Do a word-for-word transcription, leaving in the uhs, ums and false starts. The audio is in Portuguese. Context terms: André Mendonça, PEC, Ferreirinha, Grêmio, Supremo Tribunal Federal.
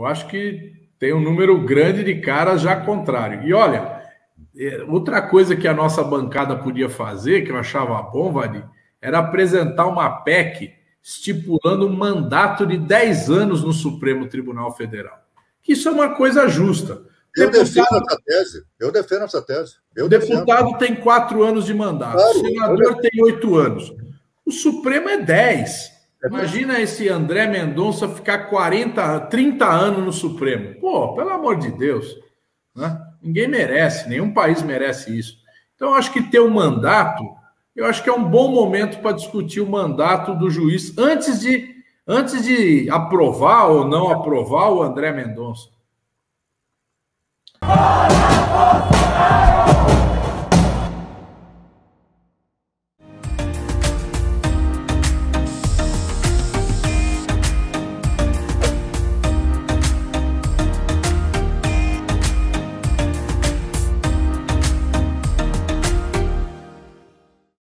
Eu acho que tem um número grande de caras já contrário. E olha, outra coisa que a nossa bancada podia fazer, que eu achava bom, Vadi, era apresentar uma P E C estipulando um mandato de dez anos no Supremo Tribunal Federal. Que isso é uma coisa justa. Eu defendo essa tese. Eu defendo essa tese. O deputado tem quatro anos de mandato. Claro, o senador tem oito anos. O Supremo é dez. Imagina esse André Mendonça ficar quarenta, trinta anos no Supremo. Pô, pelo amor de Deus. Né? Ninguém merece, nenhum país merece isso. Então, eu acho que ter um mandato, eu acho que é um bom momento para discutir o mandato do juiz antes de, antes de aprovar ou não aprovar o André Mendonça.